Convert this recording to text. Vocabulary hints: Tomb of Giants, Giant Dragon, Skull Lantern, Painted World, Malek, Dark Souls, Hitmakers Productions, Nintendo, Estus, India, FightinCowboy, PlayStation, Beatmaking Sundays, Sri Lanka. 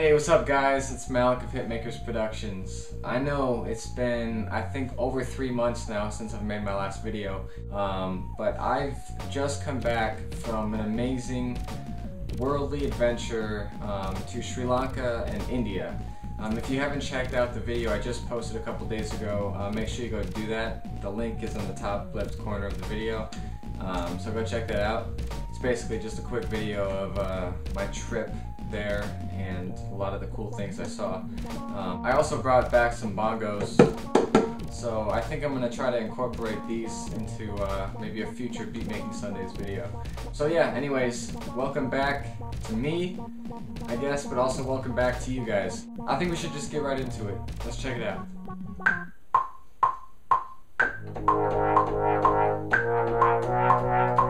Hey, what's up guys? It's Malik of Hitmakers Productions. I know it's been, I think, over 3 months now since I've made my last video, but I've just come back from an amazing worldly adventure to Sri Lanka and India. If you haven't checked out the video I just posted a couple days ago, make sure you go do that. The link is in the top left corner of the video, so go check that out. It's basically just a quick video of my trip there and a lot of the cool things I saw. I also brought back some bongos, so I think I'm going to try to incorporate these into maybe a future Beatmaking Sundays video. So yeah, anyways, welcome back to me, I guess, but also welcome back to you guys. I think we should just get right into it. Let's check it out.